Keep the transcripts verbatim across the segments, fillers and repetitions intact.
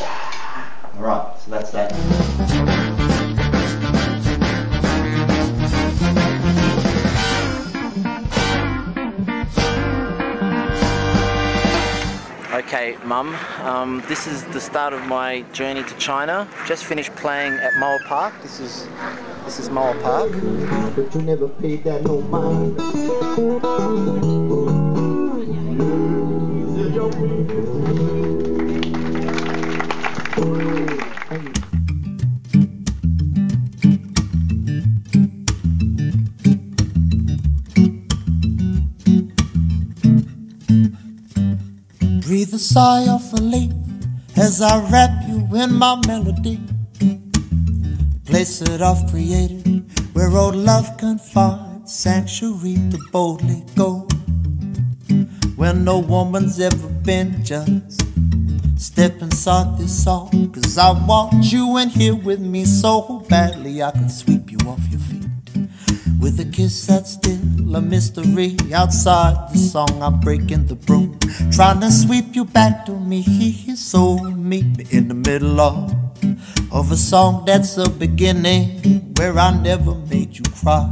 All right, so that's that. Okay, Mum, um, this is the start of my journey to China. Just finished playing at Mauerpark. This is this is Mauerpark. But you never paid that no mind. Breathe a sigh of relief as I wrap you in my melody. Place that I've created where old love can find sanctuary to boldly go. Where no woman's ever been, just step inside this song. Cause I want you in here with me so badly I could sweep you off your feet. With a kiss that's still a mystery. Outside the song I'm breaking the broom, trying to sweep you back to me. So meet me in the middle of Of a song that's a beginning, where I never made you cry,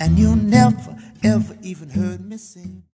and you never ever even heard me sing.